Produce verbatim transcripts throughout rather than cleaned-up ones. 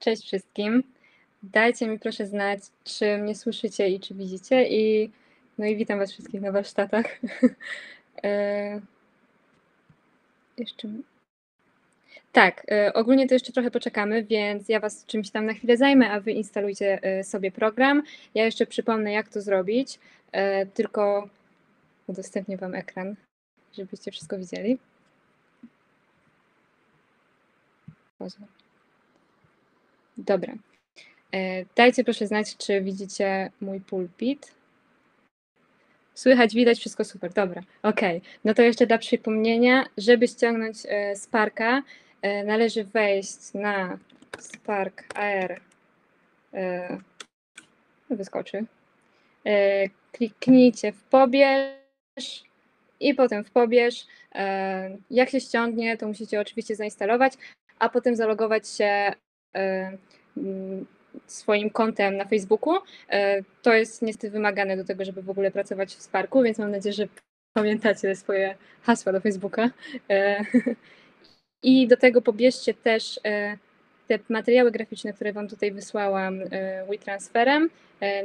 Cześć wszystkim. Dajcie mi proszę znać, czy mnie słyszycie i czy widzicie. I, no i witam was wszystkich na warsztatach. e... Jeszcze... Tak, e, ogólnie to jeszcze trochę poczekamy, więc ja was czymś tam na chwilę zajmę, a wy instalujcie e, sobie program. Ja jeszcze przypomnę, jak to zrobić, e, tylko udostępnię wam ekran, żebyście wszystko widzieli. Dobra. E, dajcie proszę znać, czy widzicie mój pulpit. Słychać, widać, wszystko super, dobra, okej. Okay. No to jeszcze dla przypomnienia, żeby ściągnąć e, Sparka, e, należy wejść na Spark A R, e, wyskoczy, e, kliknijcie w pobierz i potem w pobierz. E, jak się ściągnie, to musicie oczywiście zainstalować, a potem zalogować się e, m, swoim kontem na Facebooku. To jest niestety wymagane do tego, żeby w ogóle pracować w Sparku, więc mam nadzieję, że pamiętacie swoje hasła do Facebooka. I do tego pobierzcie też te materiały graficzne, które wam tutaj wysłałam WeTransferem.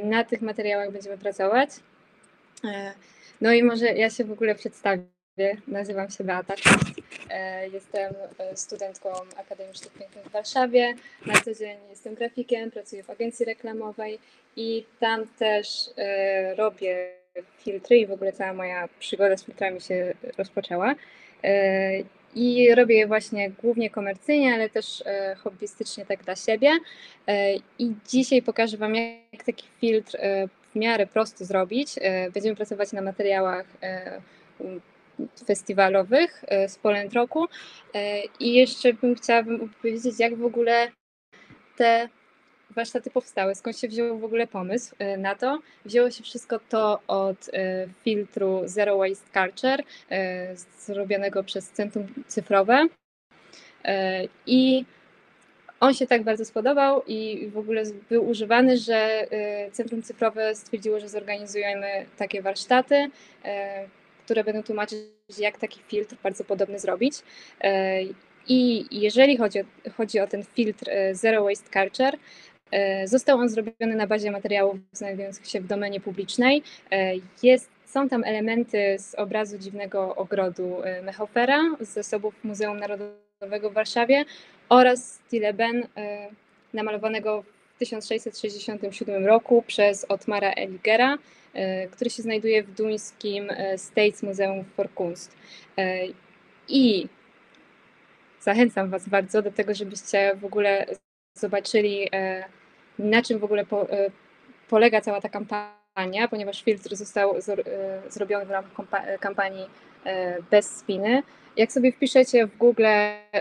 Na tych materiałach będziemy pracować. No i może ja się w ogóle przedstawię. Nazywam się Beata. Jestem studentką Akademii Sztuk Pięknych w Warszawie. Na co dzień jestem grafikiem, pracuję w agencji reklamowej i tam też robię filtry i w ogóle cała moja przygoda z filtrami się rozpoczęła. I robię je właśnie głównie komercyjnie, ale też hobbystycznie tak dla siebie. I dzisiaj pokażę wam, jak taki filtr w miarę prosto zrobić. Będziemy pracować na materiałach festiwalowych z Pol'and'Rocku i jeszcze bym chciałabym opowiedzieć, jak w ogóle te warsztaty powstały, skąd się wziął w ogóle pomysł na to. Wzięło się wszystko to od filtru Zero Waste Culture zrobionego przez Centrum Cyfrowe i on się tak bardzo spodobał i w ogóle był używany, że Centrum Cyfrowe stwierdziło, że zorganizujemy takie warsztaty, które będą tłumaczyć, jak taki filtr bardzo podobny zrobić. I jeżeli chodzi o, chodzi o ten filtr Zero Waste Culture, został on zrobiony na bazie materiałów znajdujących się w domenie publicznej. Jest, są tam elementy z obrazu Dziwnego Ogrodu Mehoffera, z zasobów Muzeum Narodowego w Warszawie oraz Stilleben namalowanego w tysiąc sześćset sześćdziesiątym siódmym roku przez Otmara Eligera, który się znajduje w duńskim Statens Museum for Kunst. I zachęcam was bardzo do tego, żebyście w ogóle zobaczyli, na czym w ogóle po, polega cała ta kampania, ponieważ filtr został zrobiony w ramach kampanii Bez Spiny. Jak sobie wpiszecie w Google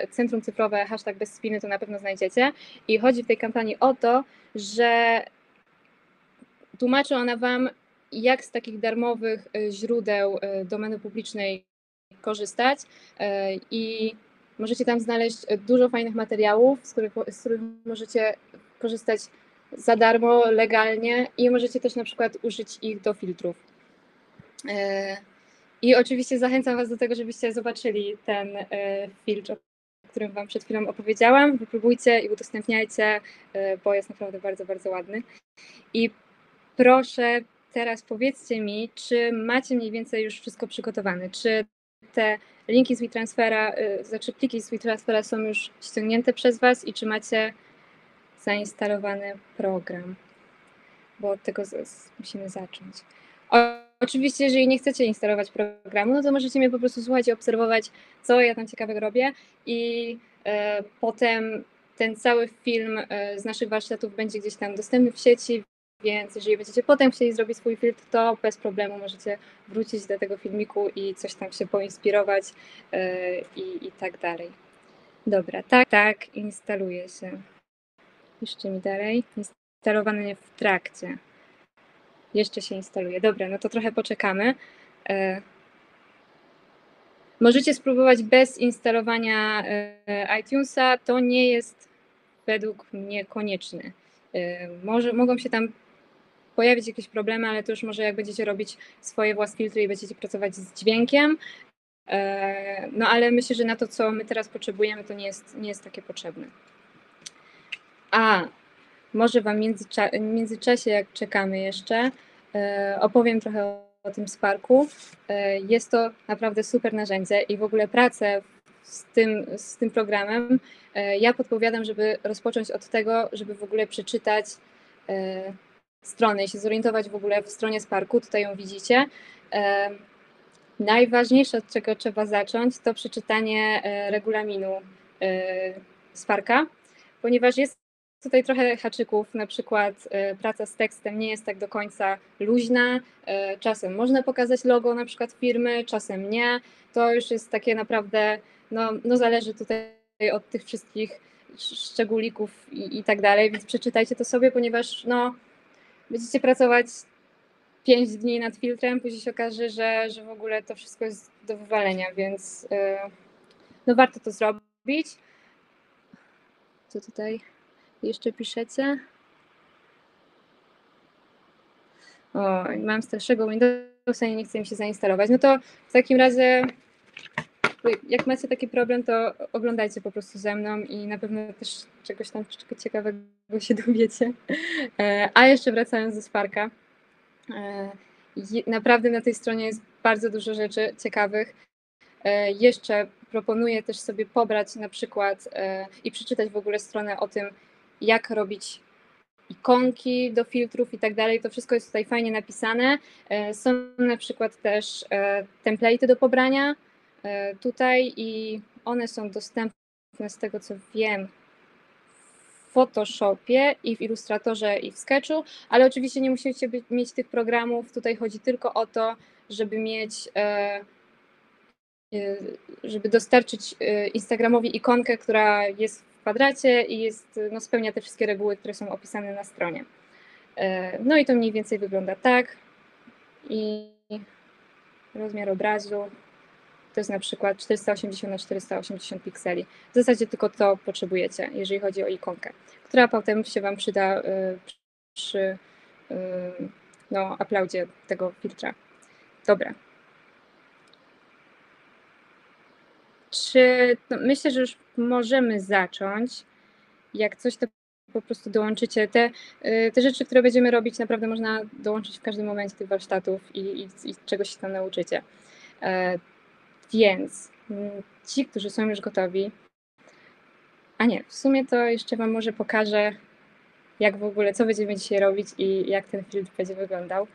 Centrum Cyfrowe hashtag Bez Spiny, to na pewno znajdziecie. I chodzi w tej kampanii o to, że tłumaczy ona wam, jak z takich darmowych źródeł domeny publicznej korzystać i możecie tam znaleźć dużo fajnych materiałów, z których, z których możecie korzystać za darmo, legalnie i możecie też na przykład użyć ich do filtrów. I oczywiście zachęcam was do tego, żebyście zobaczyli ten filtr, o którym wam przed chwilą opowiedziałam. Wypróbujcie i udostępniajcie, bo jest naprawdę bardzo, bardzo ładny. I proszę teraz powiedzcie mi, czy macie mniej więcej już wszystko przygotowane, czy te linki z WeTransfera, znaczy pliki z WeTransfera są już ściągnięte przez was i czy macie zainstalowany program, bo od tego z, musimy zacząć. O, oczywiście, jeżeli nie chcecie instalować programu, no to możecie mnie po prostu słuchać i obserwować, co ja tam ciekawego robię i yy, potem ten cały film yy, z naszych warsztatów będzie gdzieś tam dostępny w sieci. Więc jeżeli będziecie potem chcieli zrobić swój filtr, to bez problemu możecie wrócić do tego filmiku i coś tam się poinspirować yy, i, i tak dalej. Dobra, tak, tak, instaluje się. Jeszcze mi dalej. Instalowane w trakcie. Jeszcze się instaluje. Dobra, no to trochę poczekamy. Yy. Możecie spróbować bez instalowania yy, iTunesa. To nie jest według mnie konieczne. Yy, może, mogą się tam pojawić jakieś problemy, ale to już może jak będziecie robić swoje własne filtry i będziecie pracować z dźwiękiem. No ale myślę, że na to, co my teraz potrzebujemy, to nie jest, nie jest takie potrzebne. A, może Wam w międzyczasie, jak czekamy jeszcze, opowiem trochę o tym Sparku. Jest to naprawdę super narzędzie i w ogóle pracę z tym, z tym programem ja podpowiadam, żeby rozpocząć od tego, żeby w ogóle przeczytać stronę i się zorientować w ogóle w stronie Sparku. Tutaj ją widzicie. Najważniejsze, od czego trzeba zacząć, to przeczytanie regulaminu Sparka, ponieważ jest tutaj trochę haczyków, na przykład praca z tekstem nie jest tak do końca luźna, czasem można pokazać logo na przykład firmy, czasem nie, to już jest takie naprawdę, no, no zależy tutaj od tych wszystkich szczególików i, i tak dalej, więc przeczytajcie to sobie, ponieważ no, będziecie pracować pięć dni nad filtrem, później się okaże, że, że w ogóle to wszystko jest do wywalenia, więc no warto to zrobić. Co tutaj jeszcze piszecie? O, mam starszego Windowsa i nie chcę mi się zainstalować. No to w takim razie, jak macie taki problem, to oglądajcie po prostu ze mną i na pewno też czegoś tam ciekawego się dowiecie. A jeszcze wracając do Sparka, naprawdę na tej stronie jest bardzo dużo rzeczy ciekawych. Jeszcze proponuję też sobie pobrać na przykład i przeczytać w ogóle stronę o tym, jak robić ikonki do filtrów i tak dalej. To wszystko jest tutaj fajnie napisane. Są na przykład też template'y do pobrania tutaj i one są dostępne, z tego co wiem, w Photoshopie i w Illustratorze i w Sketchu, ale oczywiście nie musicie mieć tych programów. Tutaj chodzi tylko o to, żeby mieć... żeby dostarczyć Instagramowi ikonkę, która jest w kwadracie i jest, no, spełnia te wszystkie reguły, które są opisane na stronie. No i to mniej więcej wygląda tak. I rozmiar obrazu to jest na przykład czterysta osiemdziesiąt na czterysta osiemdziesiąt pikseli. W zasadzie tylko to potrzebujecie, jeżeli chodzi o ikonkę, która potem się Wam przyda przy no, uploadzie tego filtra. Dobra. Czy, no myślę, że już możemy zacząć. Jak coś, to po prostu dołączycie. Te, te rzeczy, które będziemy robić, naprawdę można dołączyć w każdym momencie tych warsztatów i, i, i czegoś się tam nauczycie. Więc ci, którzy są już gotowi, a nie, w sumie to jeszcze Wam może pokażę, jak w ogóle, co będziemy dzisiaj robić i jak ten filtr będzie wyglądał.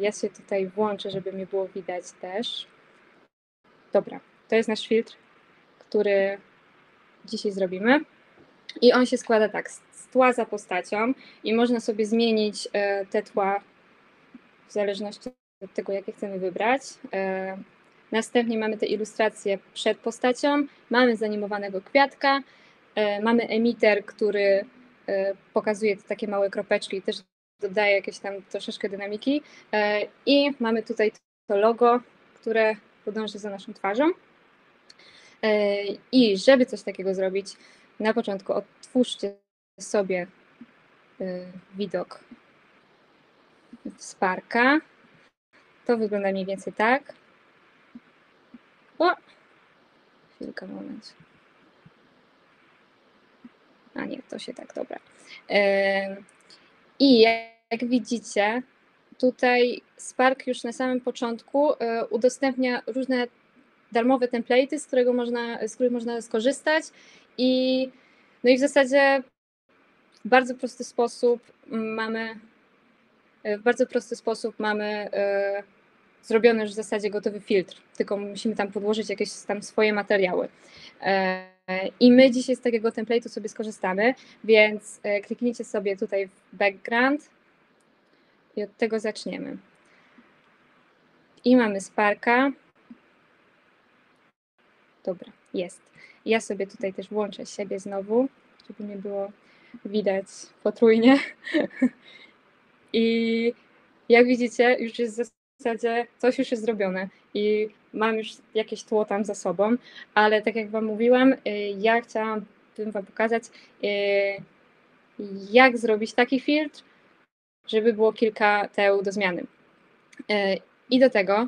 Ja się tutaj włączę, żeby mnie było widać też. Dobra. To jest nasz filtr, który dzisiaj zrobimy i on się składa tak z tła za postacią i można sobie zmienić te tła w zależności od tego, jakie chcemy wybrać. Następnie mamy te ilustracje przed postacią, mamy zanimowanego kwiatka, mamy emiter, który pokazuje takie małe kropeczki i też dodaje jakieś tam troszeczkę dynamiki i mamy tutaj to logo, które podąży za naszą twarzą. I żeby coś takiego zrobić, na początku odtwórzcie sobie widok Sparka. To wygląda mniej więcej tak. O! Chwilkę, moment. A nie, to się tak, dobra. I jak widzicie, tutaj Spark już na samym początku udostępnia różne darmowe template'y, z, z których można skorzystać i, no i w zasadzie w bardzo prosty sposób mamy, w bardzo prosty sposób mamy zrobiony już w zasadzie gotowy filtr, tylko musimy tam podłożyć jakieś tam swoje materiały. I my dzisiaj z takiego template'u sobie skorzystamy, więc kliknijcie sobie tutaj w background i od tego zaczniemy. I mamy Sparka. Dobra, jest. Ja sobie tutaj też włączę siebie znowu, żeby nie było widać potrójnie. I jak widzicie, już jest w zasadzie, coś już jest zrobione i mam już jakieś tło tam za sobą, ale tak jak Wam mówiłam, ja chciałam Wam pokazać, jak zrobić taki filtr, żeby było kilka teł do zmiany. I do tego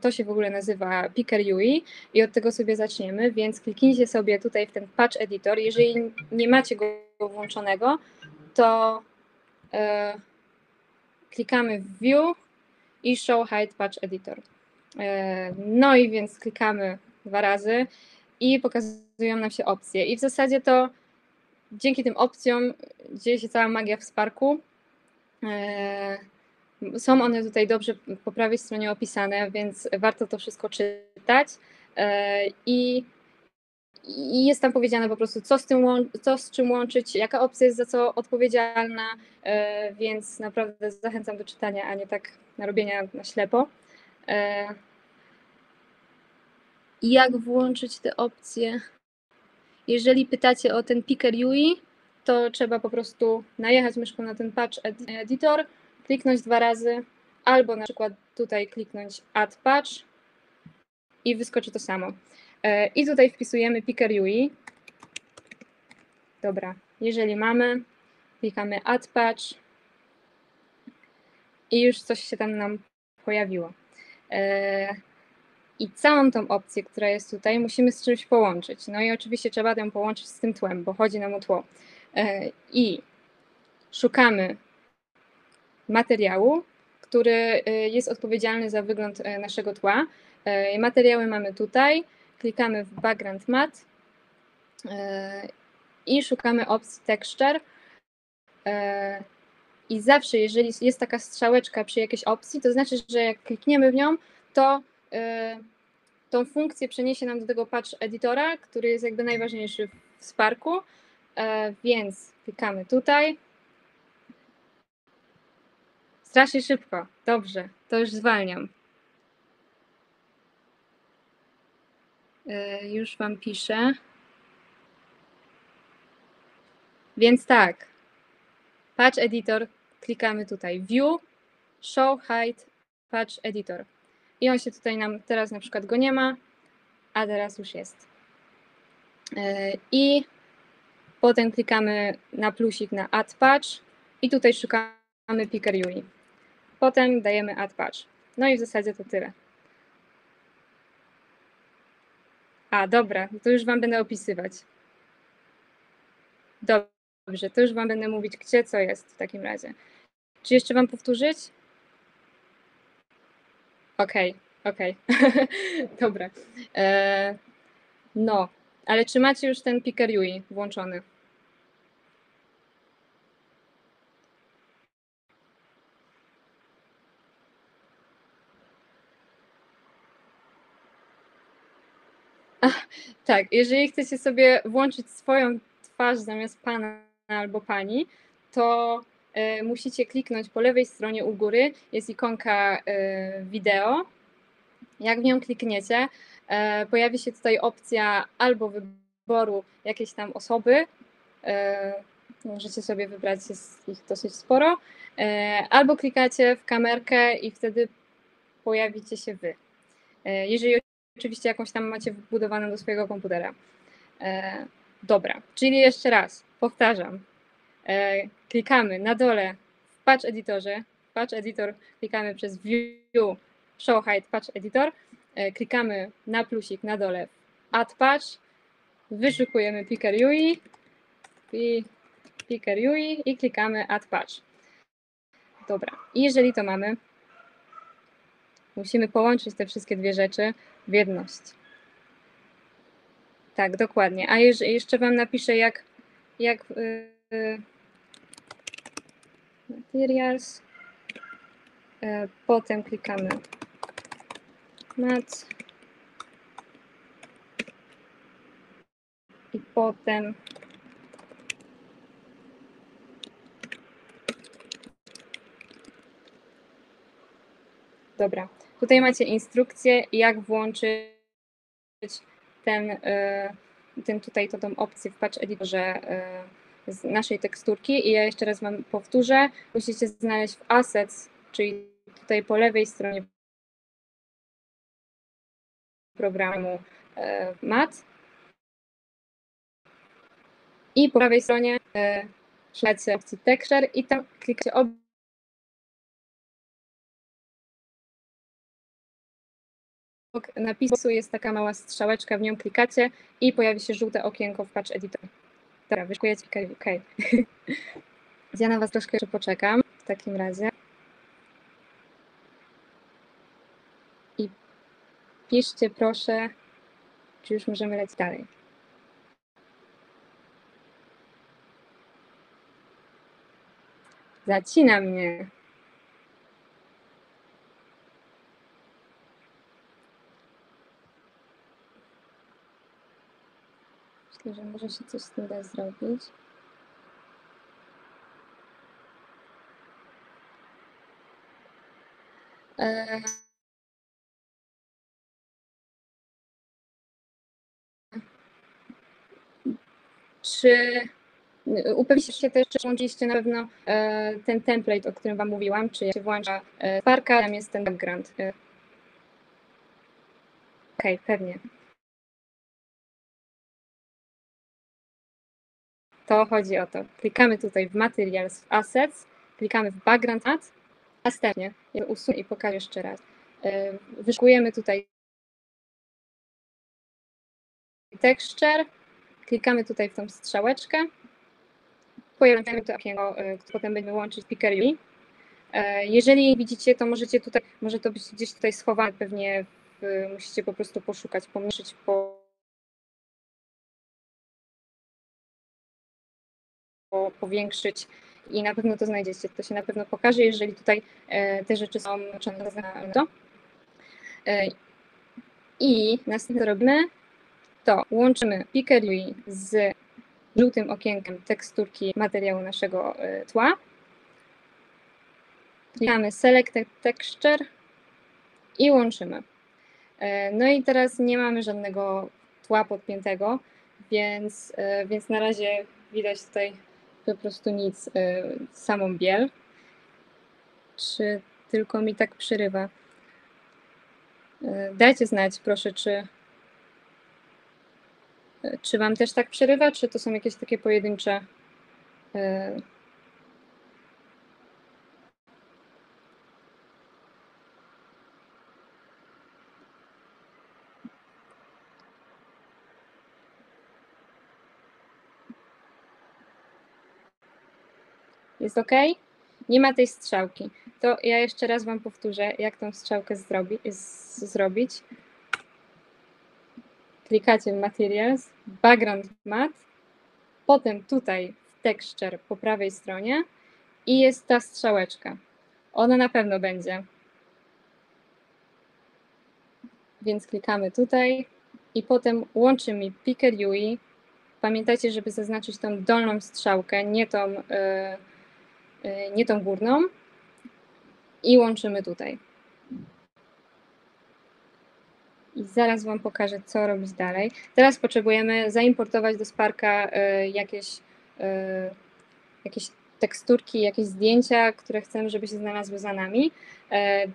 To się w ogóle nazywa Picker U I i od tego sobie zaczniemy, więc kliknijcie sobie tutaj w ten Patch Editor. Jeżeli nie macie go włączonego, to e, klikamy w View i Show Hide Patch Editor. E, no i więc klikamy dwa razy i pokazują nam się opcje. I w zasadzie to dzięki tym opcjom dzieje się cała magia w Sparku. E, Są one tutaj dobrze po prawej stronie opisane, więc warto to wszystko czytać i, i jest tam powiedziane po prostu, co z tym, co z czym łączyć, jaka opcja jest za co odpowiedzialna, więc naprawdę zachęcam do czytania, a nie tak na robienia na ślepo. Jak włączyć te opcje? Jeżeli pytacie o ten Picker U I, to trzeba po prostu najechać myszką na ten Patch Editor, kliknąć dwa razy, albo na przykład tutaj kliknąć Add Patch i wyskoczy to samo. I tutaj wpisujemy Picker U I. Dobra, jeżeli mamy, klikamy Add Patch i już coś się tam nam pojawiło. I całą tą opcję, która jest tutaj, musimy z czymś połączyć. No i oczywiście trzeba ją połączyć z tym tłem, bo chodzi nam o tło. I szukamy materiału, który jest odpowiedzialny za wygląd naszego tła. Materiały mamy tutaj, klikamy w Background Mat i szukamy opcji Texture. I zawsze, jeżeli jest taka strzałeczka przy jakiejś opcji, to znaczy, że jak klikniemy w nią, to tą funkcję przeniesie nam do tego Patch Editora, który jest jakby najważniejszy w Sparku, więc klikamy tutaj. Strasznie szybko. Dobrze, to już zwalniam. Yy, już wam piszę. Więc tak. Patch Editor. Klikamy tutaj. View, Show, Hide, Patch Editor. I on się tutaj nam teraz na przykład go nie ma, a teraz już jest. Yy, I potem klikamy na plusik na Add Patch i tutaj szukamy Picker U I. Potem dajemy Add Patch. No i w zasadzie to tyle. A, dobra, to już wam będę opisywać. Dobrze, to już wam będę mówić, gdzie co jest w takim razie. Czy jeszcze wam powtórzyć? Okej, okej. Dobra. E, no, ale czy macie już ten Picker U I włączony? Tak, jeżeli chcecie sobie włączyć swoją twarz zamiast pana albo pani, to y, musicie kliknąć po lewej stronie u góry, jest ikonka y, wideo. Jak w nią klikniecie, y, pojawi się tutaj opcja albo wyboru jakiejś tam osoby, y, możecie sobie wybrać, jest ich dosyć sporo, y, albo klikacie w kamerkę i wtedy pojawicie się wy. Y, jeżeli oczywiście jakąś tam macie wbudowaną do swojego komputera. E, dobra, czyli jeszcze raz, powtarzam. E, klikamy na dole w Patch Editorze, Patch Editor, klikamy przez View, Show, Hide, Patch Editor, e, klikamy na plusik na dole Add Patch, wyszukujemy Picker U I i Picker U I i klikamy Add Patch. Dobra, i jeżeli to mamy, musimy połączyć te wszystkie dwie rzeczy w jedność. Tak, dokładnie. A jeszcze wam napiszę, jak, jak yy, materials, yy, potem klikamy mat i potem dobra. Tutaj macie instrukcję, jak włączyć ten, ten tutaj to, tą opcję w Patch Editorze z naszej teksturki. I ja jeszcze raz wam powtórzę, musicie znaleźć w Assets, czyli tutaj po lewej stronie programu Mat i po prawej stronie szukacie opcji Texture i tam klikcie obok napisu jest taka mała strzałeczka, w nią klikacie i pojawi się żółte okienko w Patch Editor. Dobra, wyszukujecie, okej, okej. Ja na was troszkę jeszcze poczekam w takim razie. I piszcie proszę, czy już możemy lecieć dalej. Zacina mnie. Myślę, że może się coś z tym da zrobić. Eee. Czy upewniliście się też, czy włączyliście na pewno e, ten template, o którym wam mówiłam, czy jak się włącza e, Sparka, tam jest ten background. E. Okej, okay, pewnie. To chodzi o to. Klikamy tutaj w Materials, w Assets, klikamy w Background Add, następnie ja usunę i pokażę jeszcze raz. E, wyszukujemy tutaj Texture, klikamy tutaj w tą strzałeczkę, pojawiamy to okienko, które potem będziemy łączyć z Pickerui. Jeżeli widzicie, to możecie tutaj, może to być gdzieś tutaj schowane, pewnie w, musicie po prostu poszukać, pomniejszyć po, po, powiększyć i na pewno to znajdziecie, to się na pewno pokaże, jeżeli tutaj e, te rzeczy są zaznaczone. E, I następnie robimy to, łączymy Pickerui z żółtym okienkiem teksturki materiału naszego tła. Klikamy Select Texture i łączymy. No i teraz nie mamy żadnego tła podpiętego, więc, więc na razie widać tutaj po prostu nic, samą biel. Czy tylko mi tak przerywa? Dajcie znać, proszę, czy... Czy wam też tak przerywa, czy to są jakieś takie pojedyncze? Jest ok? Nie ma tej strzałki. To ja jeszcze raz wam powtórzę, jak tą strzałkę zrobi, z, zrobić. Klikacie w Materials, Background Matte, potem tutaj w Texture po prawej stronie i jest ta strzałeczka. Ona na pewno będzie. Więc klikamy tutaj i potem łączymy Pickerui. Pamiętajcie, żeby zaznaczyć tą dolną strzałkę, nie tą, yy, yy, nie tą górną. I łączymy tutaj. I zaraz wam pokażę, co robić dalej. Teraz potrzebujemy zaimportować do Sparka jakieś, jakieś teksturki, jakieś zdjęcia, które chcemy, żeby się znalazły za nami.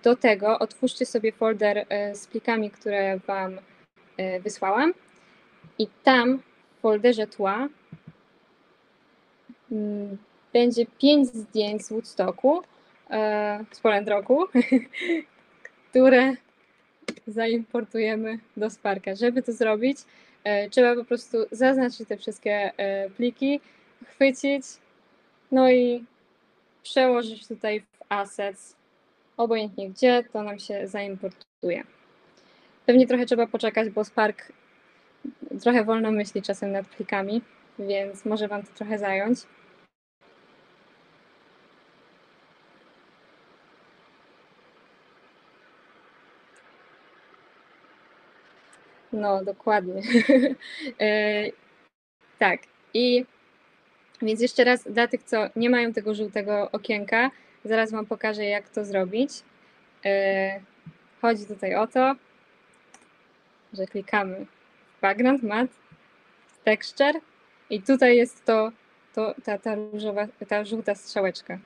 Do tego otwórzcie sobie folder z plikami, które wam wysłałam. I tam w folderze tła będzie pięć zdjęć z Woodstocku, z Pol'and'Rocku, które zaimportujemy do Sparka. Żeby to zrobić, e, trzeba po prostu zaznaczyć te wszystkie e, pliki, chwycić, no i przełożyć tutaj w Assets. Obojętnie gdzie, to nam się zaimportuje. Pewnie trochę trzeba poczekać, bo Spark trochę wolno myśli czasem nad plikami, więc może wam to trochę zająć. No, dokładnie. e, tak, i więc jeszcze raz dla tych, co nie mają tego żółtego okienka, zaraz wam pokażę, jak to zrobić. E, chodzi tutaj o to, że klikamy w Background Matte, w Texture i tutaj jest to, to ta, ta, różowa, ta żółta strzałeczka.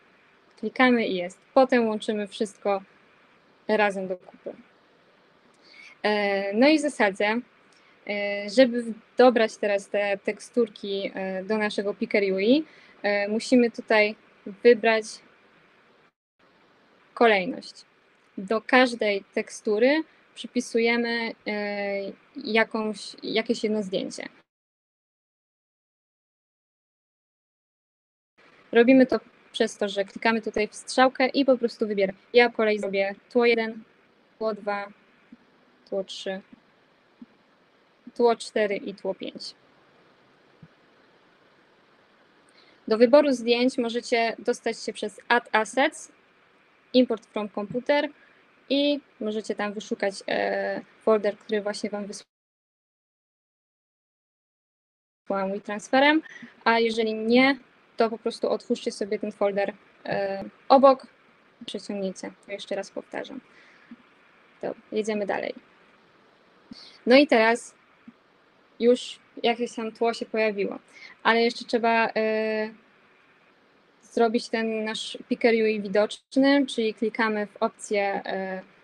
Klikamy i jest. Potem łączymy wszystko razem do kupy. No i w zasadzie, żeby dobrać teraz te teksturki do naszego Pickerui, musimy tutaj wybrać kolejność. Do każdej tekstury przypisujemy jakąś, jakieś jedno zdjęcie. Robimy to przez to, że klikamy tutaj w strzałkę i po prostu wybieramy. Ja po kolei zrobię tło jeden, tło dwa, tło trzy, tło cztery i tło pięć. Do wyboru zdjęć możecie dostać się przez Add Assets, Import from Computer i możecie tam wyszukać folder, który właśnie Wam wysłałam WeTransferem, a jeżeli nie, to po prostu otwórzcie sobie ten folder obok i przeciągnijcie. To jeszcze raz powtarzam. To jedziemy dalej. No i teraz już jakieś tam tło się pojawiło, ale jeszcze trzeba y, zrobić ten nasz picker U I widoczny, czyli klikamy w opcję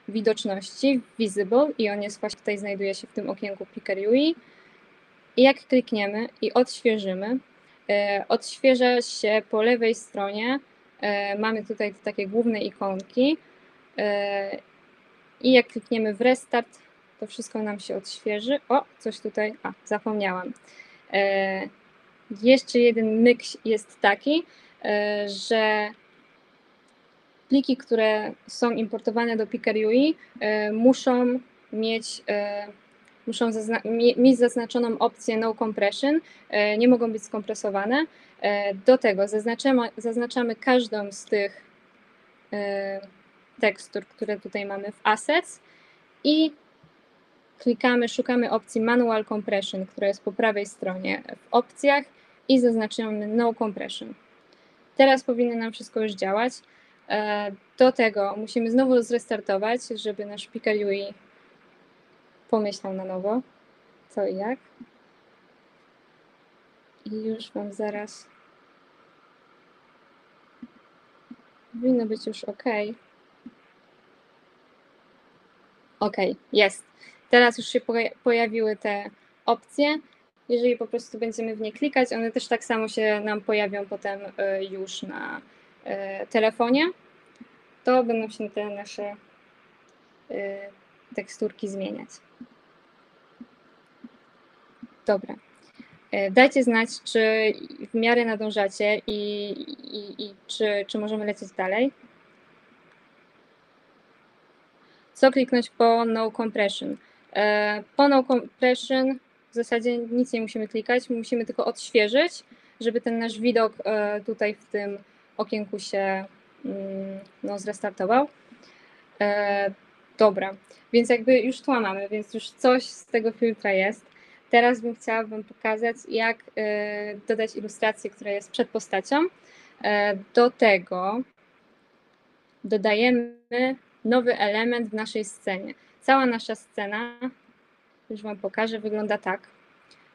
y, widoczności, visible, i on jest właśnie tutaj, znajduje się w tym okienku picker U I. I jak klikniemy i odświeżymy, y, odświeża się po lewej stronie, y, mamy tutaj takie główne ikonki y, i jak klikniemy w restart, to wszystko nam się odświeży. O, coś tutaj, a, zapomniałam. E, jeszcze jeden myk jest taki, e, że pliki, które są importowane do Picker U I, e, muszą mieć, e, muszą zazna mie mieć zaznaczoną opcję No Compression, e, nie mogą być skompresowane. E, do tego zaznaczamy, zaznaczamy każdą z tych e, tekstur, które tutaj mamy w Assets i klikamy, szukamy opcji Manual Compression, która jest po prawej stronie w opcjach i zaznaczymy No Compression. Teraz powinno nam wszystko już działać. Do tego musimy znowu zrestartować, żeby nasz Picker U I pomyślał na nowo, co i jak. I już Wam zaraz... Powinno być już OK. OK, jest. Teraz już się pojawiły te opcje. Jeżeli po prostu będziemy w nie klikać, one też tak samo się nam pojawią potem już na telefonie, to będą się te nasze teksturki zmieniać. Dobra. Dajcie znać, czy w miarę nadążacie i, i, i czy, czy możemy lecieć dalej. Co kliknąć po No Compression? Po No Compression w zasadzie nic nie musimy klikać, musimy tylko odświeżyć, żeby ten nasz widok tutaj w tym okienku się no, zrestartował. Dobra, więc jakby już tła mamy, więc już coś z tego filtra jest. Teraz bym chciała Wam pokazać, jak dodać ilustrację, która jest przed postacią. Do tego dodajemy nowy element w naszej scenie. Cała nasza scena, już Wam pokażę, wygląda tak.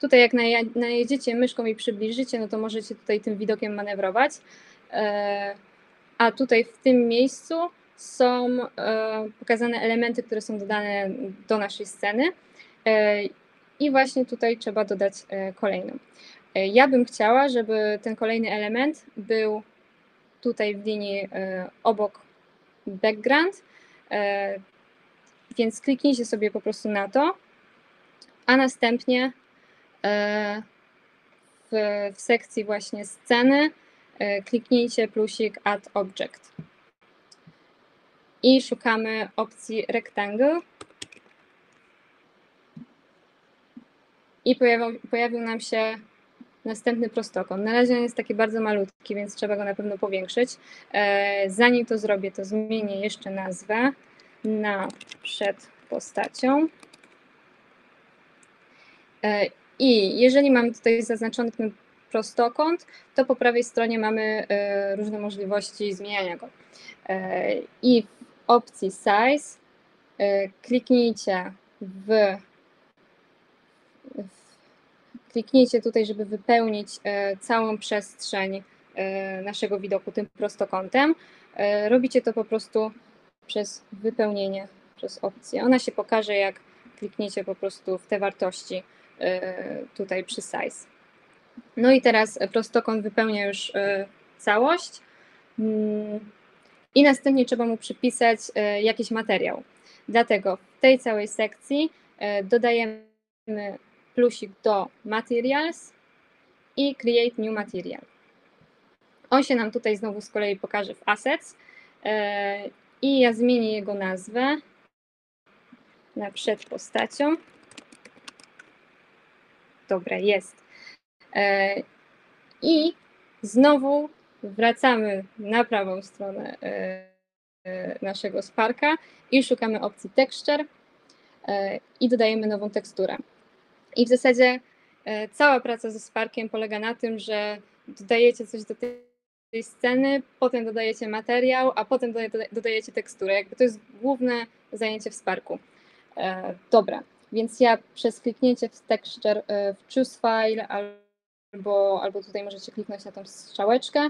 Tutaj jak najedziecie myszką i przybliżycie, no to możecie tutaj tym widokiem manewrować. A tutaj w tym miejscu są pokazane elementy, które są dodane do naszej sceny. I właśnie tutaj trzeba dodać kolejną. Ja bym chciała, żeby ten kolejny element był tutaj w linii obok background, więc kliknijcie sobie po prostu na to, a następnie w, w sekcji właśnie sceny kliknijcie plusik Add Object i szukamy opcji Rectangle i pojawił, pojawił nam się następny prostokąt. Na razie on jest taki bardzo malutki, więc trzeba go na pewno powiększyć. Zanim to zrobię, to zmienię jeszcze nazwę na przed postacią. I jeżeli mamy tutaj zaznaczony ten prostokąt, to po prawej stronie mamy różne możliwości zmieniania go. I w opcji Size kliknijcie w, w Kliknijcie tutaj, żeby wypełnić całą przestrzeń naszego widoku tym prostokątem. Robicie to po prostu przez wypełnienie, przez opcję. Ona się pokaże, jak klikniecie po prostu w te wartości tutaj przy size. No i teraz prostokąt wypełnia już całość i następnie trzeba mu przypisać jakiś materiał. Dlatego w tej całej sekcji dodajemy plusik do Materials i Create New Material. On się nam tutaj znowu z kolei pokaże w Assets i ja zmienię jego nazwę na Przed postacią. Dobra, jest. I znowu wracamy na prawą stronę naszego Sparka i szukamy opcji Texture i dodajemy nową teksturę. I w zasadzie cała praca ze Sparkiem polega na tym, że dodajecie coś do tej sceny, potem dodajecie materiał, a potem dodajecie teksturę. Jakby to jest główne zajęcie w Sparku. Dobra, więc ja przez kliknięcie w Texture, w Choose File albo, albo tutaj możecie kliknąć na tą strzałeczkę,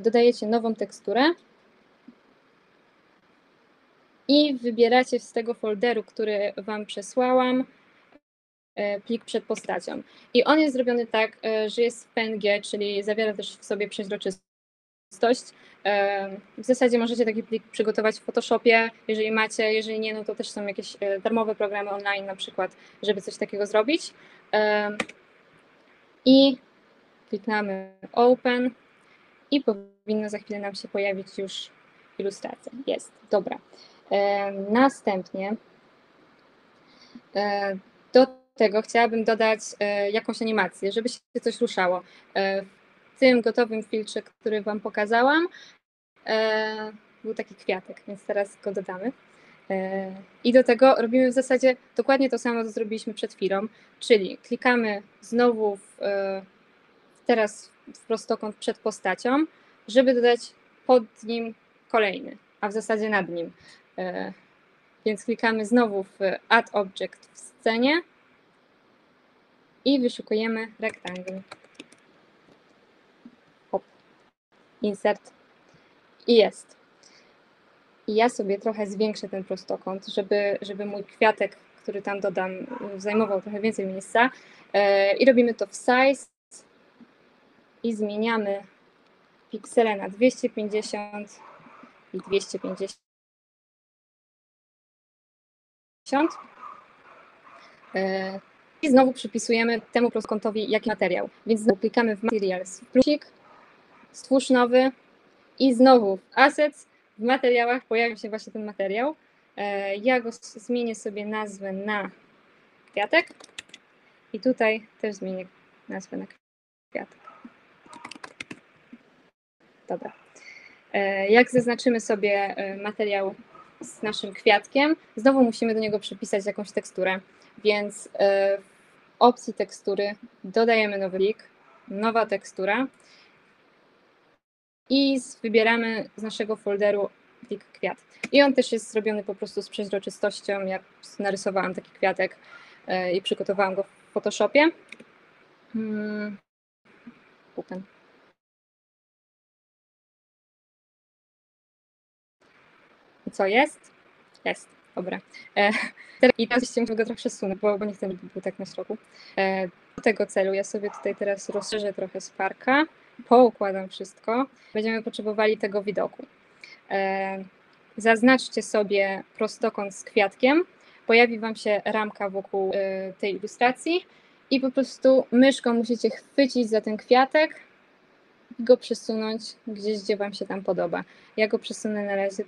dodajecie nową teksturę i wybieracie z tego folderu, który Wam przesłałam, plik Przed postacią. I on jest zrobiony tak, że jest w P N G, czyli zawiera też w sobie przeźroczystość. W zasadzie możecie taki plik przygotować w Photoshopie, jeżeli macie, jeżeli nie, no to też są jakieś darmowe programy online na przykład, żeby coś takiego zrobić. I klikamy Open i powinno za chwilę nam się pojawić już ilustracja. Jest, dobra. Następnie do tego chciałabym dodać jakąś animację, żeby się coś ruszało. W tym gotowym filtrze, który Wam pokazałam, był taki kwiatek, więc teraz go dodamy. I do tego robimy w zasadzie dokładnie to samo, co zrobiliśmy przed chwilą, czyli klikamy znowu w, teraz w prostokąt Przed postacią, żeby dodać pod nim kolejny, a w zasadzie nad nim. Więc klikamy znowu w Add Object w scenie i wyszukujemy Rectangle. Hop. Insert. I jest. I ja sobie trochę zwiększę ten prostokąt, żeby, żeby mój kwiatek, który tam dodam, zajmował trochę więcej miejsca. I robimy to w Size i zmieniamy piksele na dwieście pięćdziesiąt i dwieście pięćdziesiąt. I znowu przypisujemy temu prostokątowi jakiś materiał, więc znowu klikamy w Materials, plusik, stwórz nowy i znowu w Assets, w materiałach pojawił się właśnie ten materiał. Ja go zmienię sobie nazwę na kwiatek i tutaj też zmienię nazwę na kwiatek. Dobra. Jak zaznaczymy sobie materiał z naszym kwiatkiem, znowu musimy do niego przypisać jakąś teksturę, więc w opcji tekstury dodajemy nowy plik, nowa tekstura i wybieramy z naszego folderu plik kwiat. I on też jest zrobiony po prostu z przeźroczystością, ja narysowałam taki kwiatek i przygotowałam go w Photoshopie. Hmm. Co jest? Jest, dobra. E, I teraz musimy go trochę przesunąć, bo, bo nie chcę, żeby był tak na środku. E, do tego celu ja sobie tutaj teraz rozszerzę trochę Sparka, poukładam wszystko. Będziemy potrzebowali tego widoku. E, zaznaczcie sobie prostokąt z kwiatkiem, pojawi Wam się ramka wokół e, tej ilustracji i po prostu myszką musicie chwycić za ten kwiatek i go przesunąć gdzieś, gdzie Wam się tam podoba. Ja go przesunę na razie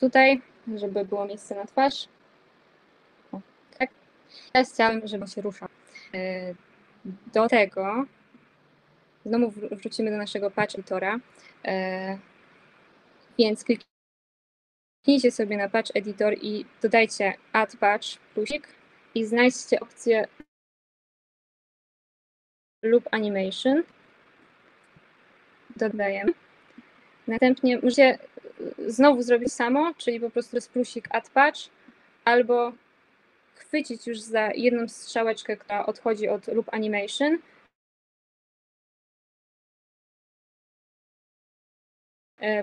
tutaj, żeby było miejsce na twarz. O, tak. Ja chciałabym, żeby się ruszał. Do tego znowu wrócimy do naszego Patch Editora, więc kliknijcie sobie na Patch Editor i dodajcie Add Patch plusik i znajdźcie opcję Loop Animation. Dodajemy. Następnie możecie znowu zrobić samo, czyli po prostu jest plusik Add Patch, albo chwycić już za jedną strzałeczkę, która odchodzi od Loop Animation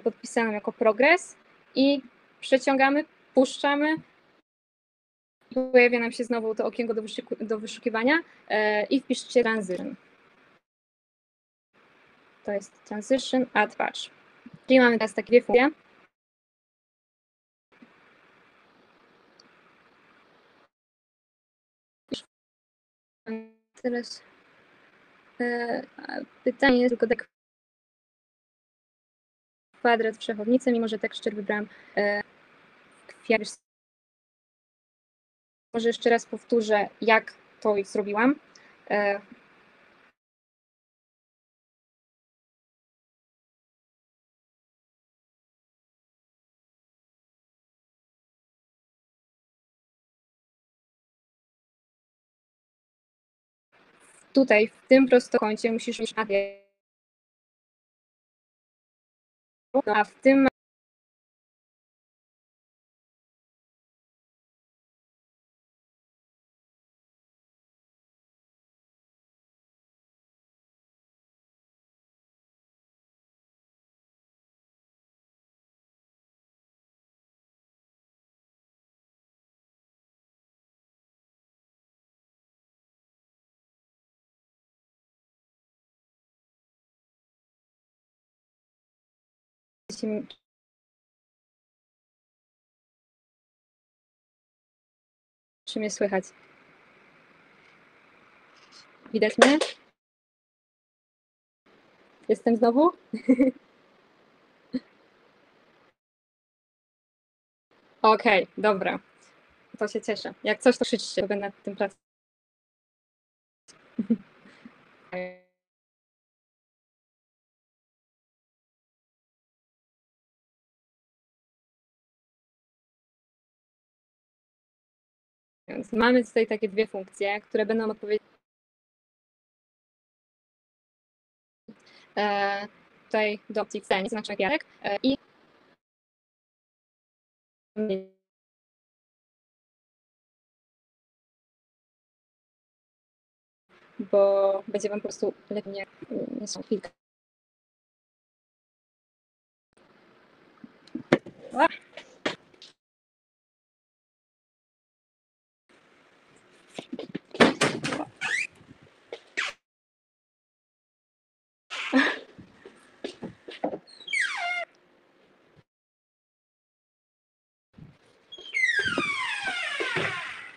podpisaną jako Progress i przeciągamy, puszczamy i pojawia nam się znowu to okienko do, wyszuki do wyszukiwania i wpiszcie Transition. To jest Transition Add Patch. Czyli mamy teraz takie dwie funkcje. Teraz pytanie jest tylko tak kwadrat w przechodnicy, mimo że tekścier wybrałam kwiat. Może jeszcze raz powtórzę, jak to zrobiłam. Tutaj, w tym prostokącie musisz mieć na no, a w tym czy mnie słychać? Widać mnie? Jestem znowu? Okej, okay, dobra. To się cieszę. Jak coś, to krzyczcie, to będę nad tym pracować. Mamy tutaj takie dwie funkcje, które będą odpowiedzieć. E, tutaj do opcji w cenie znaczek Jarek e, i bo będzie wam po prostu lepiej nie, nie są chwilkę.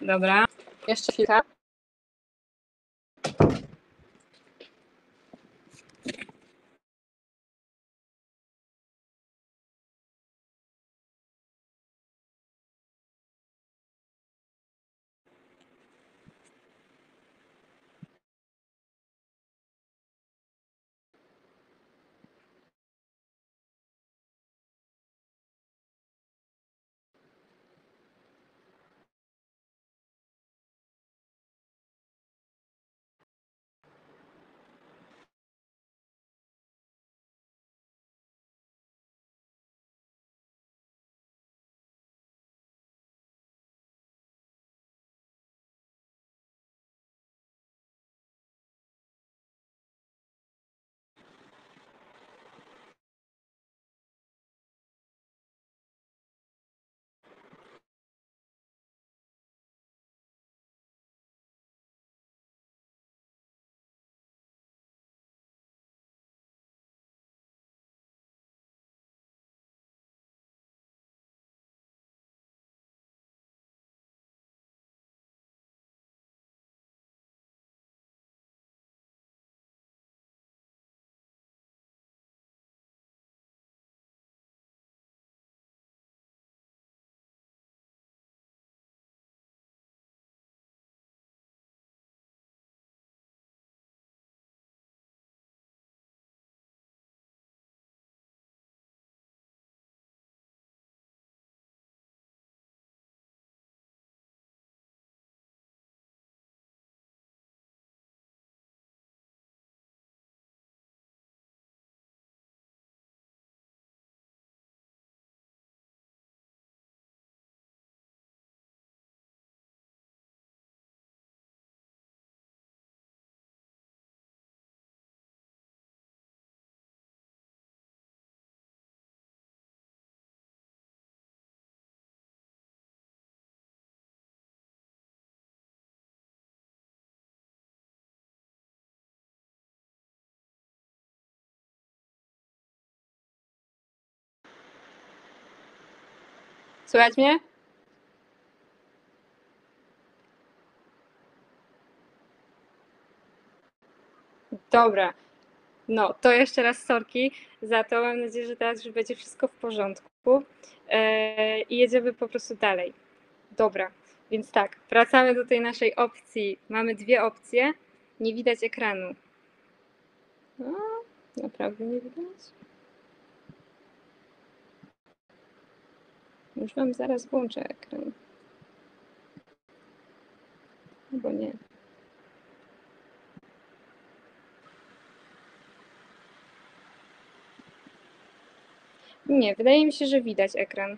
Dobra, jeszcze chwilkę. Słychać mnie? Dobra. No, to jeszcze raz sorki za to. Mam nadzieję, że teraz już będzie wszystko w porządku yy, i jedziemy po prostu dalej. Dobra, więc tak, wracamy do tej naszej opcji. Mamy dwie opcje. Nie widać ekranu. No, naprawdę nie widać. Już wam zaraz włączę ekran. Albo nie. Nie, wydaje mi się, że widać ekran.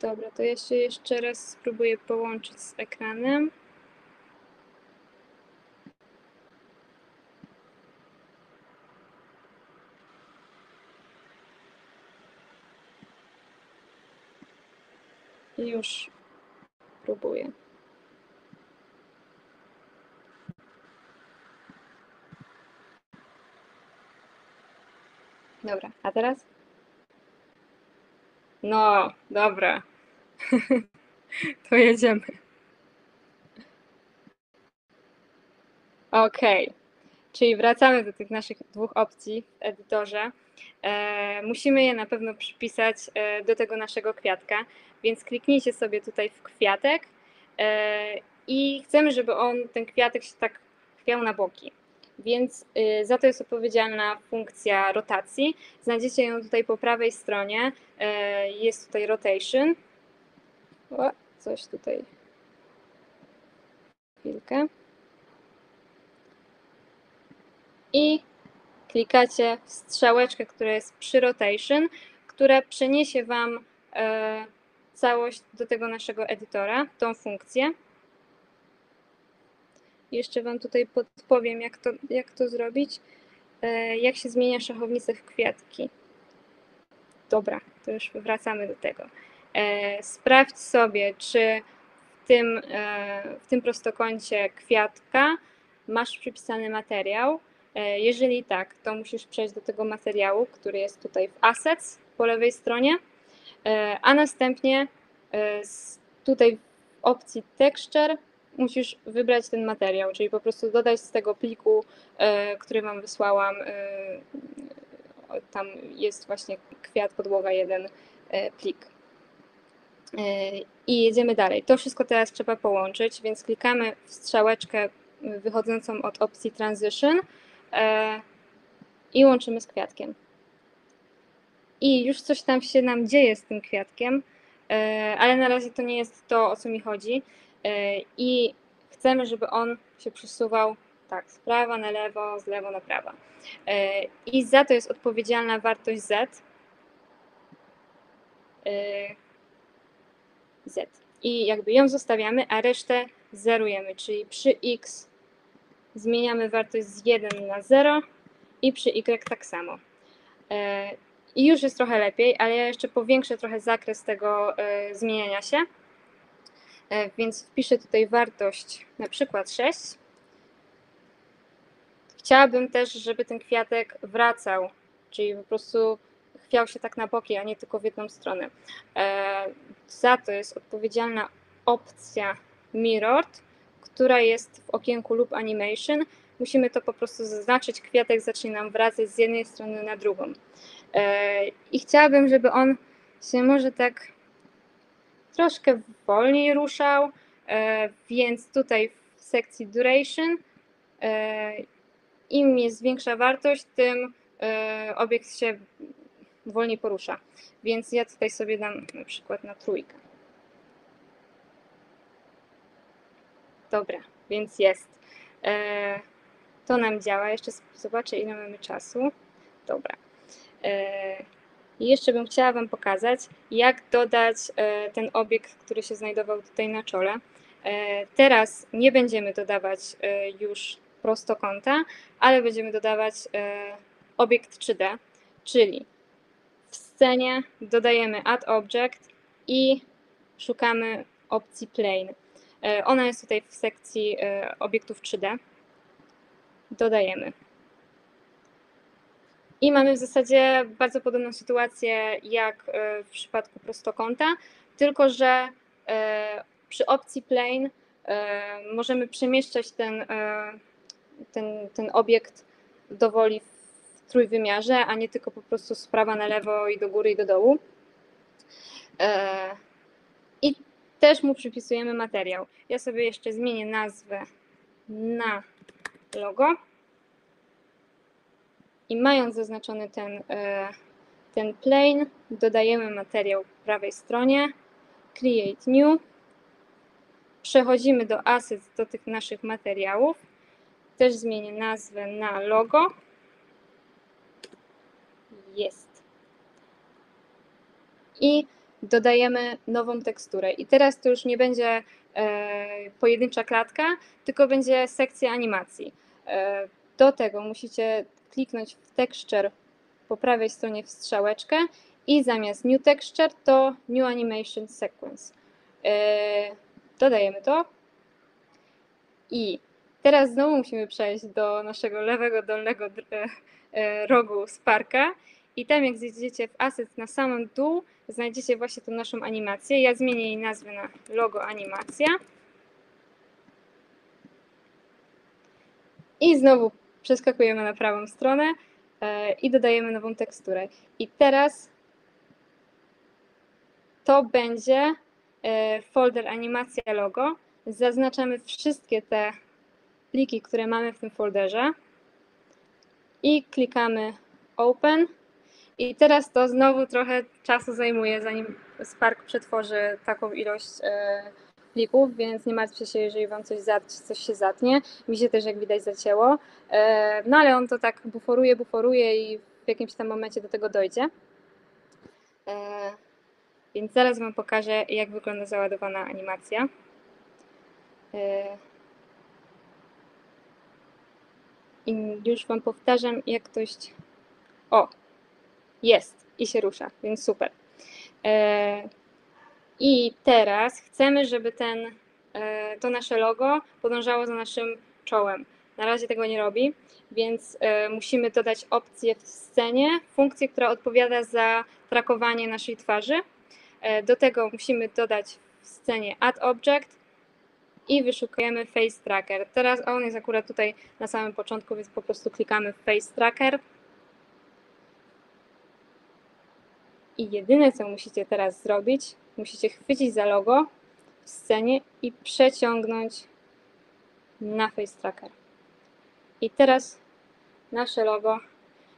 Dobra, to ja się jeszcze raz spróbuję połączyć z ekranem. I już próbuję. Dobra, a teraz? No, dobra. To jedziemy. Ok, czyli wracamy do tych naszych dwóch opcji w edytorze. E, musimy je na pewno przypisać e, do tego naszego kwiatka, więc kliknijcie sobie tutaj w kwiatek e, i chcemy, żeby on, ten kwiatek się tak chwiał na boki. Więc y, za to jest odpowiedzialna funkcja rotacji. Znajdziecie ją tutaj po prawej stronie. Y, jest tutaj rotation. O, coś tutaj. Chwilkę. I klikacie w strzałeczkę, która jest przy rotation, która przeniesie wam y, całość do tego naszego edytora, tą funkcję. Jeszcze wam tutaj podpowiem, jak to, jak to zrobić, jak się zmienia szachownicę w kwiatki. Dobra, to już wracamy do tego. Sprawdź sobie, czy w tym, w tym prostokącie kwiatka masz przypisany materiał. Jeżeli tak, to musisz przejść do tego materiału, który jest tutaj w Assets po lewej stronie, a następnie tutaj w opcji Texture musisz wybrać ten materiał, czyli po prostu dodać z tego pliku, który wam wysłałam, tam jest właśnie kwiat, podłoga jeden, plik. I jedziemy dalej. To wszystko teraz trzeba połączyć, więc klikamy w strzałeczkę wychodzącą od opcji Transition i łączymy z kwiatkiem. I już coś tam się nam dzieje z tym kwiatkiem, ale na razie to nie jest to, o co mi chodzi. I chcemy, żeby on się przesuwał tak z prawa na lewo, z lewo na prawo. I za to jest odpowiedzialna wartość Z. Z. I jakby ją zostawiamy, a resztę zerujemy, czyli przy X zmieniamy wartość z jeden na zero i przy Y tak samo. I już jest trochę lepiej, ale ja jeszcze powiększę trochę zakres tego zmieniania się. Więc wpiszę tutaj wartość na przykład sześć. Chciałabym też, żeby ten kwiatek wracał, czyli po prostu chwiał się tak na boki, a nie tylko w jedną stronę. Za to jest odpowiedzialna opcja Mirrored, która jest w okienku Loop Animation. Musimy to po prostu zaznaczyć, kwiatek zacznie nam wracać z jednej strony na drugą. I chciałabym, żeby on się może tak troszkę wolniej ruszał, więc tutaj w sekcji Duration im jest większa wartość, tym obiekt się wolniej porusza. Więc ja tutaj sobie dam na przykład na trójkę. Dobra, więc jest. To nam działa. Jeszcze zobaczę, ile mamy czasu. Dobra. I jeszcze bym chciała wam pokazać, jak dodać ten obiekt, który się znajdował tutaj na czole. Teraz nie będziemy dodawać już prostokąta, ale będziemy dodawać obiekt trzy D, czyli w scenie dodajemy Add Object i szukamy opcji Plane. Ona jest tutaj w sekcji obiektów trzy D. Dodajemy. I mamy w zasadzie bardzo podobną sytuację jak w przypadku prostokąta, tylko że przy opcji plane możemy przemieszczać ten, ten, ten obiekt do woli w trójwymiarze, a nie tylko po prostu z prawa na lewo i do góry i do dołu. I też mu przypisujemy materiał. Ja sobie jeszcze zmienię nazwę na logo. I mając zaznaczony ten, ten plane, dodajemy materiał po prawej stronie, create new, przechodzimy do assets, do tych naszych materiałów, też zmienię nazwę na logo, jest. I dodajemy nową teksturę i teraz to już nie będzie e, pojedyncza klatka, tylko będzie sekcja animacji. E, do tego musicie kliknąć w texture po prawej stronie w strzałeczkę i zamiast new texture to new animation sequence. Dodajemy to i teraz znowu musimy przejść do naszego lewego dolnego rogu Sparka i tam jak zjedziecie w asset na samym dół znajdziecie właśnie tą naszą animację. Ja zmienię jej nazwę na logo animacja i znowu przeskakujemy na prawą stronę i dodajemy nową teksturę. I teraz to będzie folder animacja logo. Zaznaczamy wszystkie te pliki, które mamy w tym folderze i klikamy open. I teraz to znowu trochę czasu zajmuje, zanim Spark przetworzy taką ilość plików, więc nie martwcie się, jeżeli wam coś, zat, coś się zatnie. Mi się też, jak widać, zacięło. No ale on to tak buforuje, buforuje i w jakimś tam momencie do tego dojdzie. Więc zaraz wam pokażę, jak wygląda załadowana animacja. I już wam powtarzam, jak to jest. O, jest i się rusza, więc super. I teraz chcemy, żeby ten, to nasze logo podążało za naszym czołem. Na razie tego nie robi, więc musimy dodać opcję w scenie, funkcję, która odpowiada za trackowanie naszej twarzy. Do tego musimy dodać w scenie Add Object i wyszukujemy Face Tracker. Teraz on jest akurat tutaj na samym początku, więc po prostu klikamy w Face Tracker. I jedyne, co musicie teraz zrobić, musicie chwycić za logo w scenie i przeciągnąć na Face Tracker. I teraz nasze logo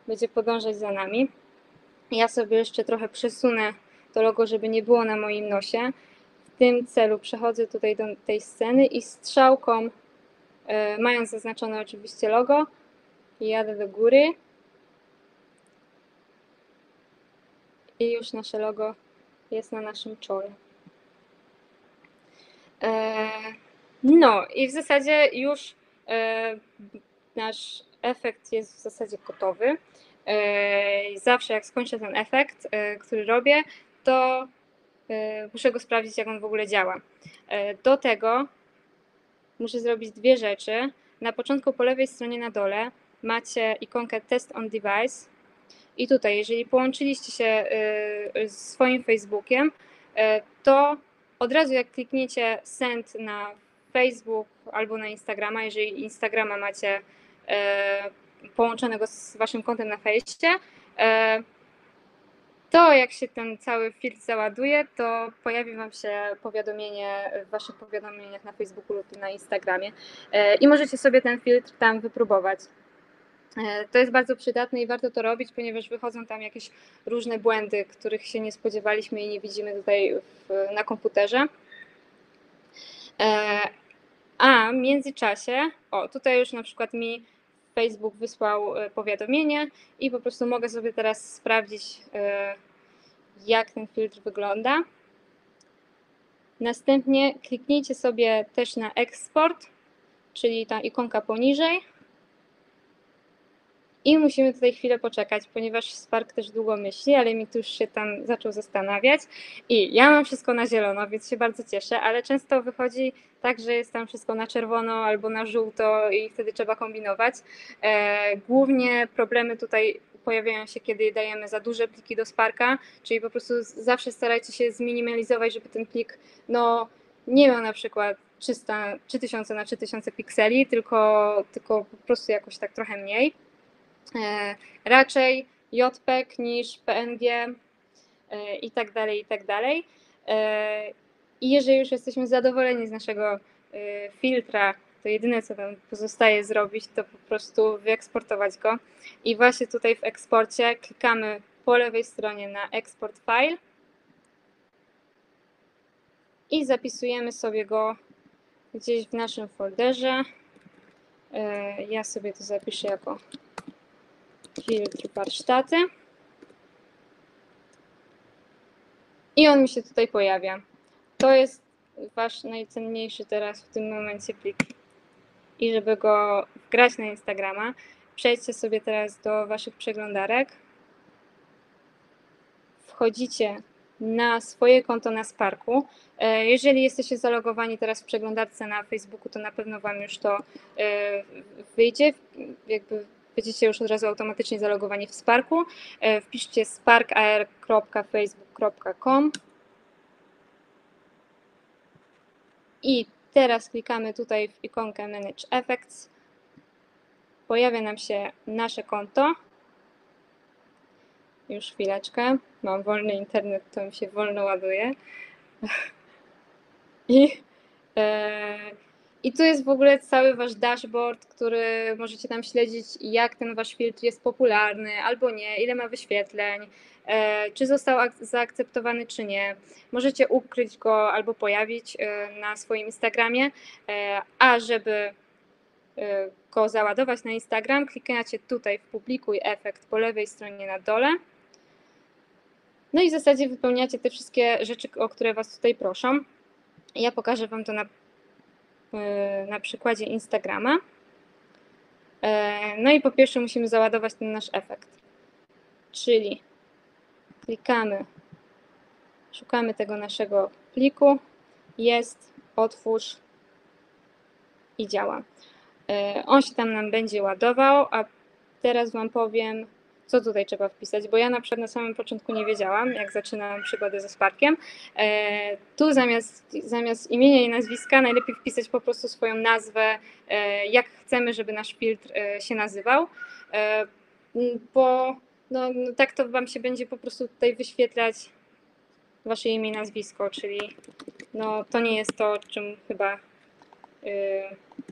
będzie podążać za nami. Ja sobie jeszcze trochę przesunę to logo, żeby nie było na moim nosie. W tym celu przechodzę tutaj do tej sceny i strzałką, e, mając zaznaczone oczywiście logo, jadę do góry. I już nasze logo jest na naszym czole. E, no i w zasadzie już e, nasz efekt jest w zasadzie gotowy. E, zawsze jak skończę ten efekt, e, który robię, to e, muszę go sprawdzić, jak on w ogóle działa. E, do tego muszę zrobić dwie rzeczy. Na początku po lewej stronie na dole macie ikonkę Test on Device. I tutaj, jeżeli połączyliście się z swoim Facebookiem, to od razu jak klikniecie send na Facebook albo na Instagrama, jeżeli Instagrama macie połączonego z waszym kontem na fejście, to jak się ten cały filtr załaduje, to pojawi wam się powiadomienie w waszych powiadomieniach na Facebooku lub na Instagramie i możecie sobie ten filtr tam wypróbować. To jest bardzo przydatne i warto to robić, ponieważ wychodzą tam jakieś różne błędy, których się nie spodziewaliśmy i nie widzimy tutaj w, na komputerze. A w międzyczasie, o tutaj już na przykład mi Facebook wysłał powiadomienie i po prostu mogę sobie teraz sprawdzić, jak ten filtr wygląda. Następnie kliknijcie sobie też na eksport, czyli ta ikonka poniżej. I musimy tutaj chwilę poczekać, ponieważ Spark też długo myśli, ale mi tu już się tam zaczął zastanawiać. I ja mam wszystko na zielono, więc się bardzo cieszę, ale często wychodzi tak, że jest tam wszystko na czerwono albo na żółto i wtedy trzeba kombinować. Głównie problemy tutaj pojawiają się, kiedy dajemy za duże pliki do Sparka, czyli po prostu zawsze starajcie się zminimalizować, żeby ten plik no, nie miał na przykład trzysta, trzy tysiące na trzy tysiące pikseli, tylko, tylko po prostu jakoś tak trochę mniej. Raczej J P E G niż P N G i tak dalej, i tak dalej. I jeżeli już jesteśmy zadowoleni z naszego filtra, to jedyne co nam pozostaje zrobić, to po prostu wyeksportować go. I właśnie tutaj w eksporcie klikamy po lewej stronie na Export File i zapisujemy sobie go gdzieś w naszym folderze. Ja sobie to zapiszę jako filtr warsztaty i on mi się tutaj pojawia. To jest wasz najcenniejszy teraz w tym momencie plik. I żeby go wgrać na Instagrama, przejdźcie sobie teraz do waszych przeglądarek, wchodzicie na swoje konto na Sparku. Jeżeli jesteście zalogowani teraz w przeglądarce na Facebooku, to na pewno wam już to wyjdzie, jakby będziecie już od razu automatycznie zalogowani w Sparku. Wpiszcie spark a r kropka facebook kropka com i teraz klikamy tutaj w ikonkę Manage Effects. Pojawia nam się nasze konto. Już chwileczkę. Mam wolny internet, to mi się wolno ładuje. I, e, i tu jest w ogóle cały wasz dashboard, który możecie tam śledzić, jak ten wasz filtr jest popularny albo nie, ile ma wyświetleń, e, czy został ak- zaakceptowany, czy nie. Możecie ukryć go albo pojawić e, na swoim Instagramie, e, a żeby e, go załadować na Instagram, klikacie tutaj w Publikuj efekt po lewej stronie na dole. No i w zasadzie wypełniacie te wszystkie rzeczy, o które was tutaj proszą. Ja pokażę wam to na, na przykładzie Instagrama. No i po pierwsze musimy załadować ten nasz efekt. Czyli klikamy, szukamy tego naszego pliku, jest, otwórz i działa. On się tam nam będzie ładował, a teraz wam powiem, co tutaj trzeba wpisać, bo ja na przykład na samym początku nie wiedziałam, jak zaczynałam przygodę ze Sparkiem. E, tu zamiast, zamiast imienia i nazwiska najlepiej wpisać po prostu swoją nazwę, e, jak chcemy, żeby nasz filtr e, się nazywał, e, bo no, no, tak to wam się będzie po prostu tutaj wyświetlać wasze imię i nazwisko, czyli no, to nie jest to, czym chyba e,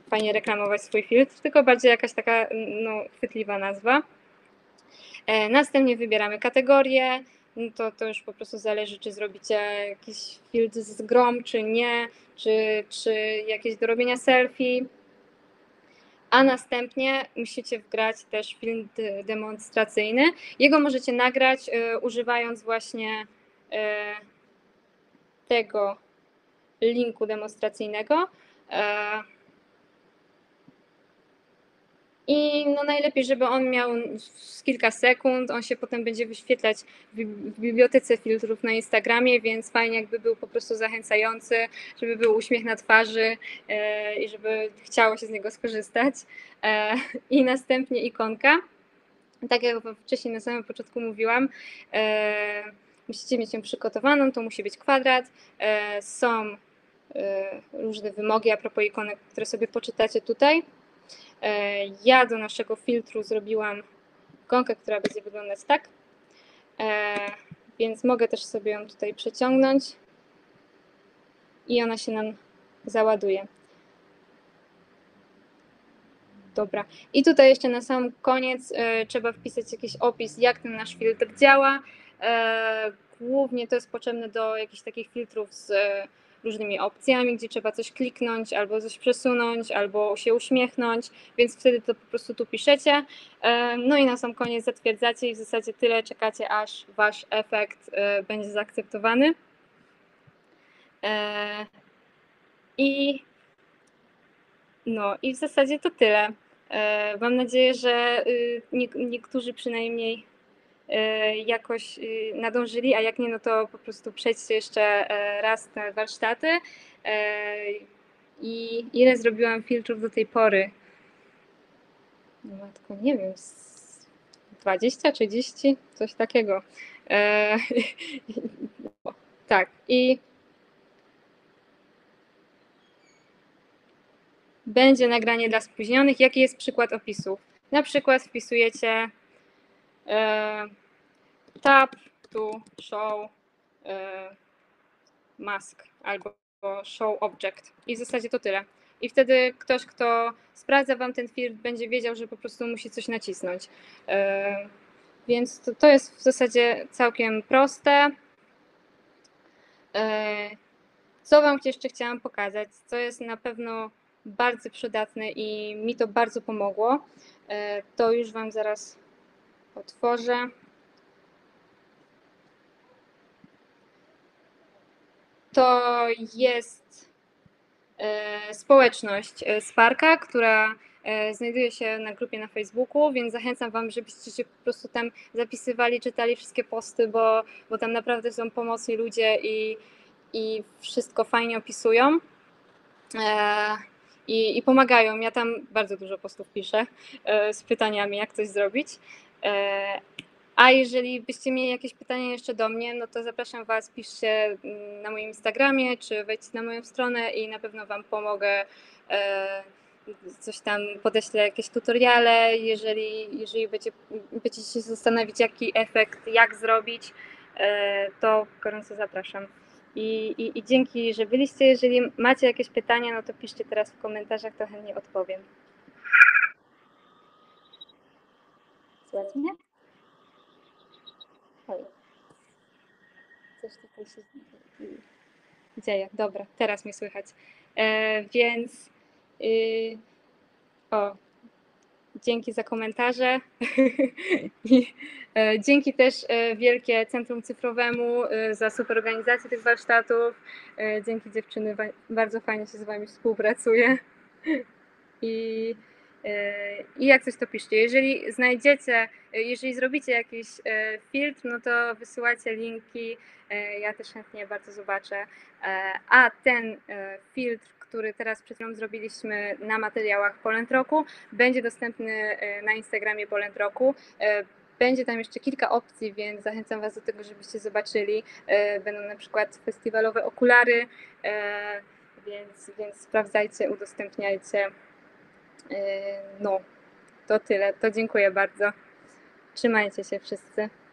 fajnie reklamować swój filtr, tylko bardziej jakaś taka no, chwytliwa nazwa. Następnie wybieramy kategorię, no to, to już po prostu zależy, czy zrobicie jakiś filtr z grom, czy nie, czy, czy jakieś do robienia selfie. A następnie musicie wgrać też film demonstracyjny. Jego możecie nagrać y, używając właśnie y, tego linku demonstracyjnego. Y, I no najlepiej, żeby on miał kilka sekund, on się potem będzie wyświetlać w bibliotece filtrów na Instagramie, więc fajnie jakby był po prostu zachęcający, żeby był uśmiech na twarzy e, i żeby chciało się z niego skorzystać. E, I następnie ikonka, tak jak wcześniej na samym początku mówiłam, e, musicie mieć ją przygotowaną, to musi być kwadrat, e, są e, różne wymogi a propos ikonek, które sobie poczytacie tutaj. Ja do naszego filtru zrobiłam ikonkę, która będzie wyglądać tak, więc mogę też sobie ją tutaj przeciągnąć i ona się nam załaduje. Dobra, i tutaj jeszcze na sam koniec trzeba wpisać jakiś opis, jak ten nasz filtr działa. Głównie to jest potrzebne do jakichś takich filtrów z różnymi opcjami, gdzie trzeba coś kliknąć, albo coś przesunąć, albo się uśmiechnąć, więc wtedy to po prostu tu piszecie. No i na sam koniec zatwierdzacie i w zasadzie tyle czekacie, aż wasz efekt będzie zaakceptowany. I, no, i w zasadzie to tyle. Mam nadzieję, że niektórzy przynajmniej jakoś nadążyli, a jak nie, no to po prostu przejdźcie jeszcze raz na warsztaty. I ile zrobiłam filtrów do tej pory? No matko, nie wiem, dwadzieścia, trzydzieści, coś takiego. Eee, tak, i będzie nagranie dla spóźnionych. Jaki jest przykład opisów? Na przykład wpisujecie e, tap to show e, mask albo show object i w zasadzie to tyle. I wtedy ktoś, kto sprawdza wam ten filtr, będzie wiedział, że po prostu musi coś nacisnąć. Yy, więc to, to jest w zasadzie całkiem proste. Yy, co wam jeszcze chciałam pokazać, co jest na pewno bardzo przydatne i mi to bardzo pomogło, yy, to już wam zaraz otworzę. To jest społeczność Sparka, która znajduje się na grupie na Facebooku, więc zachęcam wam, żebyście się po prostu tam zapisywali, czytali wszystkie posty, bo, bo tam naprawdę są pomocni ludzie i, i wszystko fajnie opisują i, i pomagają. Ja tam bardzo dużo postów piszę z pytaniami, jak coś zrobić. A jeżeli byście mieli jakieś pytania jeszcze do mnie, no to zapraszam was, piszcie na moim Instagramie, czy wejdźcie na moją stronę i na pewno wam pomogę, coś tam podeślę, jakieś tutoriale, jeżeli, jeżeli będzie, będziecie się zastanawiać, jaki efekt, jak zrobić, to gorąco zapraszam. I, i, i dzięki, że byliście. Jeżeli macie jakieś pytania, no to piszcie teraz w komentarzach, to chętnie odpowiem. Słychać mnie? Oj. Coś tutaj się dzieje. Dobra, teraz mnie słychać. E, więc y, o, dzięki za komentarze. I, e, dzięki też wielkie Centrum Cyfrowemu e, za super organizację tych warsztatów. E, dzięki dziewczyny, bardzo fajnie się z wami współpracuje. I I jak coś to piszcie. Jeżeli znajdziecie, jeżeli zrobicie jakiś filtr, no to wysyłacie linki, ja też chętnie bardzo zobaczę. A ten filtr, który teraz przed chwilą zrobiliśmy na materiałach Pol'and'Rocku, będzie dostępny na Instagramie Pol'and'Rocku. Będzie tam jeszcze kilka opcji, więc zachęcam was do tego, żebyście zobaczyli. Będą na przykład festiwalowe okulary, więc, więc sprawdzajcie, udostępniajcie. No, to tyle. To dziękuję bardzo. Trzymajcie się wszyscy.